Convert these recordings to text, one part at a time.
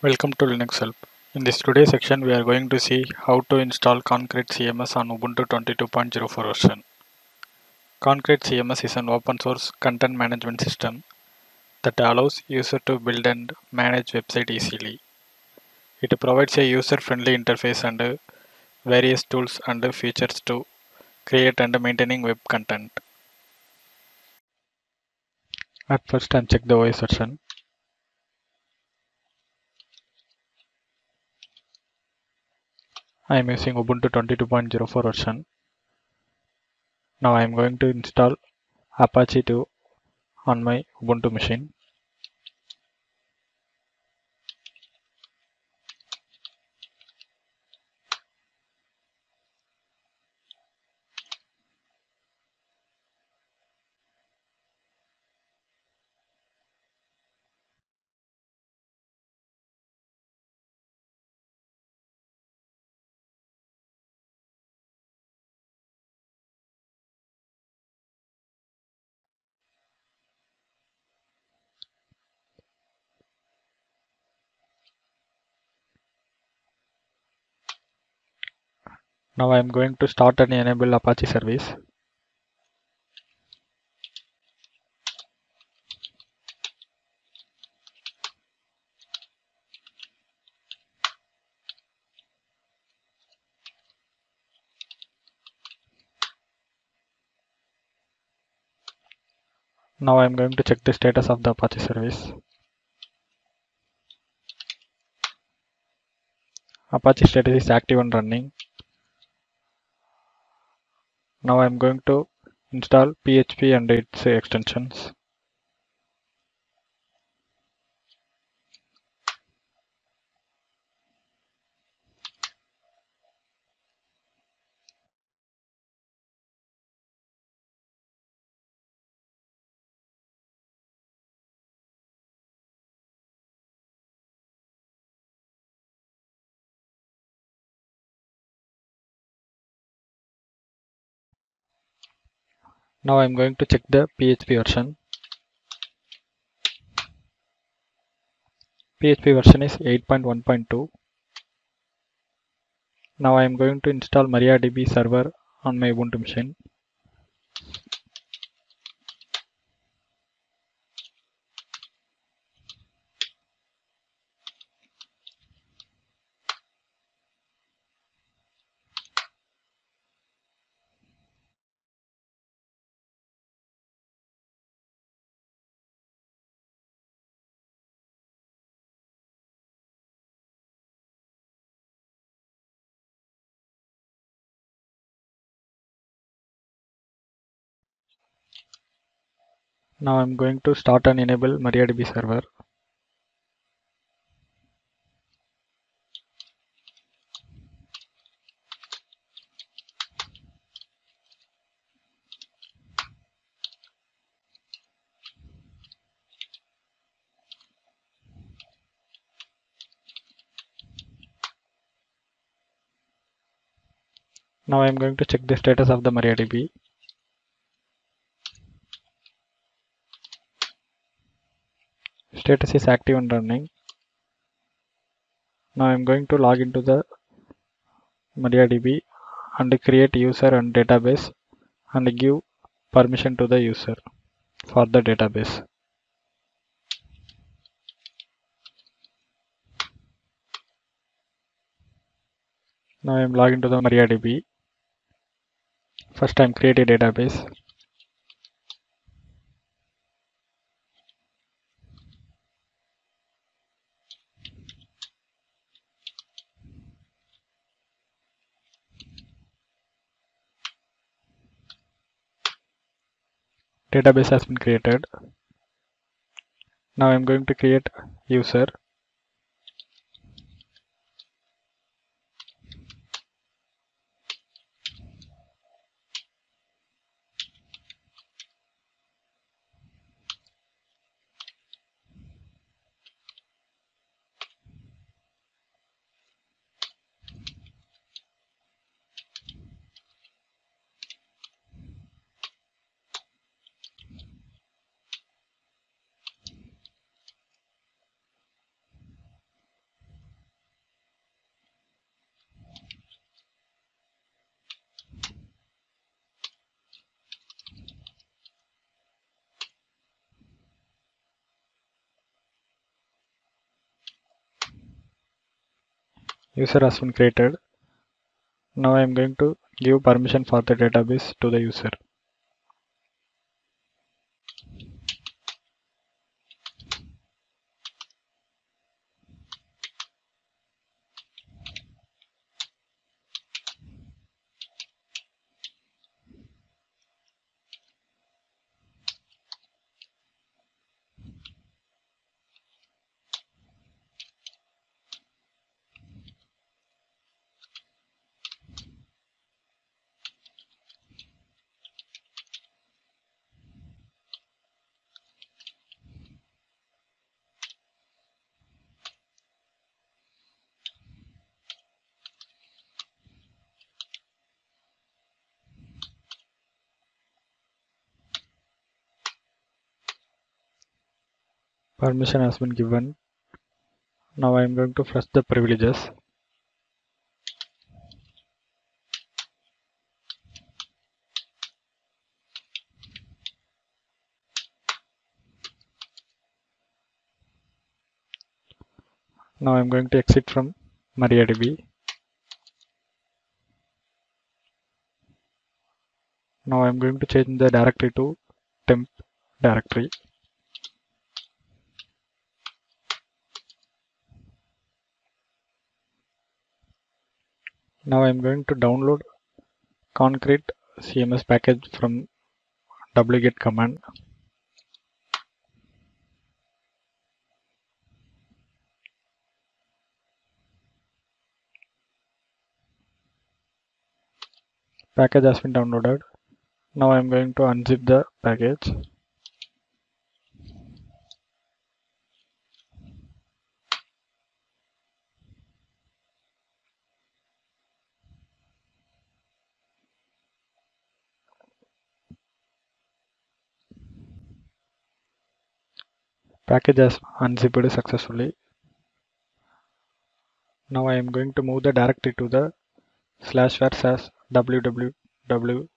Welcome to Linux Help. In this today's section, we are going to see how to install Concrete CMS on Ubuntu 22.04 version. Concrete CMS is an open source content management system that allows users to build and manage website easily. It provides a user-friendly interface and various tools and features to create and maintaining web content. At first, uncheck the OS version. I am using Ubuntu 22.04 version. Now I am going to install Apache2 on my Ubuntu machine. Now I am going to start and enable Apache service. Now I am going to check the status of the Apache service. Apache status is active and running. Now I am going to install PHP and its extensions. Now I am going to check the PHP version. PHP version is 8.1.2. Now I am going to install MariaDB server on my Ubuntu machine. Now I am going to start and enable MariaDB server. Now I am going to check the status of the MariaDB. Status is active and running. Now I am going to log into the MariaDB and create user and database and give permission to the user for the database. Now I am logged into the MariaDB. First I am creating a database. Database has been created. Now I am going to create user. user has been created. Now I am going to give permission for the database to the user. Permission has been given. Now I am going to fetch the privileges. Now I am going to exit from MariaDB. Now I am going to change the directory to temp directory. Now I am going to download Concrete CMS package from wget command. Package has been downloaded. Now I am going to unzip the package. Package has unzipped successfully. Now I am going to move the directory to the /var slash www.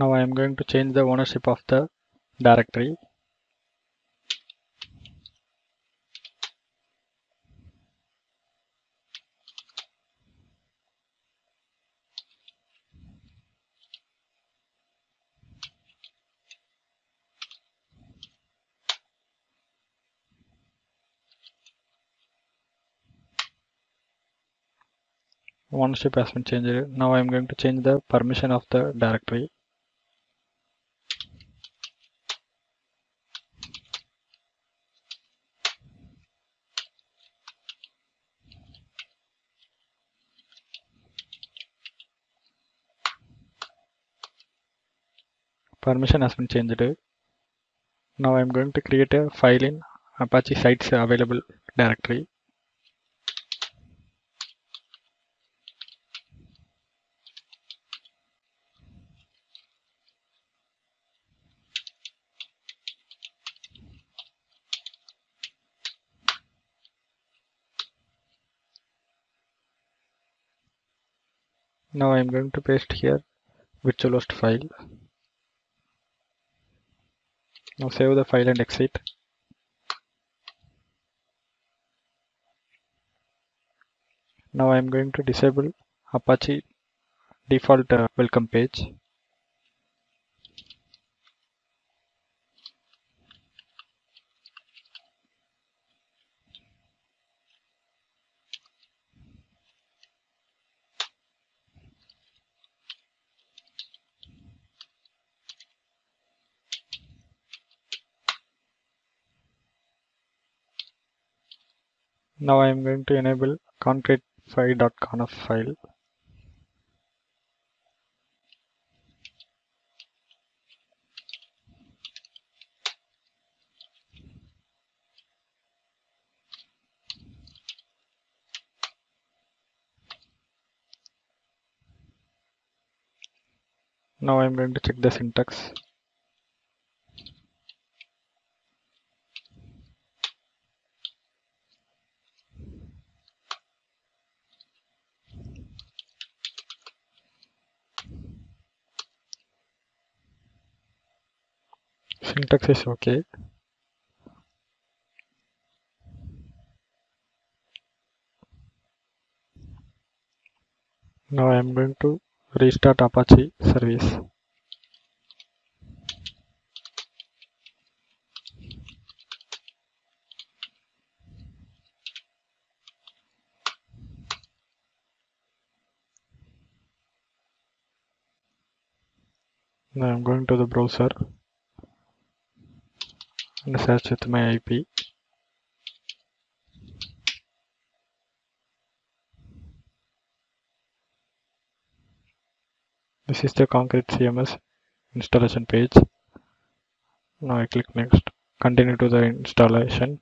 Now I am going to change the ownership of the directory. Ownership has been changed. Now I am going to change the permission of the directory. Permission has been changed. Now I am going to create a file in Apache sites available directory. Now I am going to paste here virtualhost file. Now save the file and exit. Now I am going to disable Apache default welcome page. Now I am going to enable concrete5.conf file. Now I am going to check the syntax. Syntax is okay. Now I am going to restart Apache service. Now I am going to the browser and search with my IP. This is the Concrete CMS installation page. Now I click next, continue to the installation.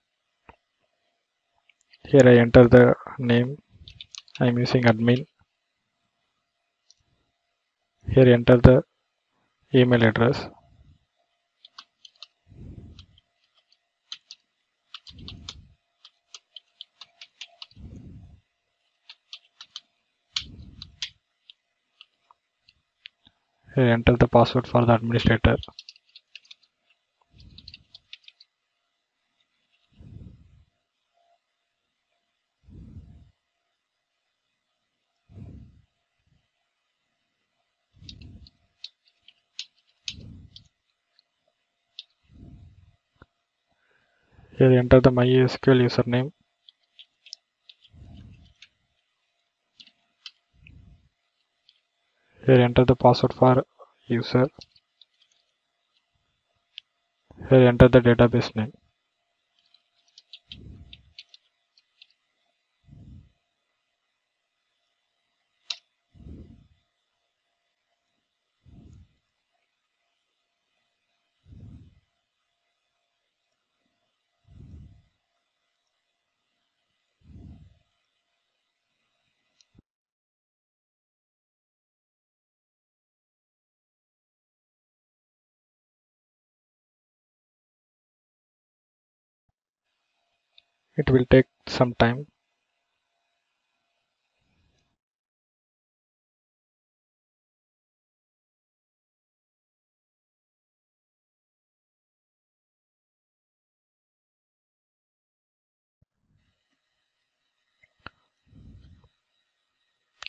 Here I enter the name. I am using admin. Here I enter the email address. Here enter the password for the administrator. Here enter the MySQL username. Here enter the password for user. Here enter the database name. It will take some time.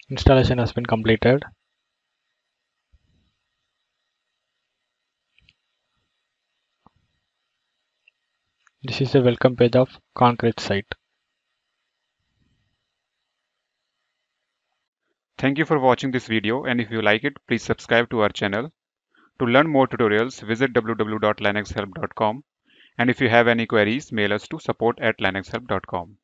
Installation has been completed. This is the welcome page of Concrete site. Thank you for watching this video, and if you like it, please subscribe to our channel. To learn more tutorials, visit www.linuxhelp.com, and if you have any queries, mail us to support@linuxhelp.com.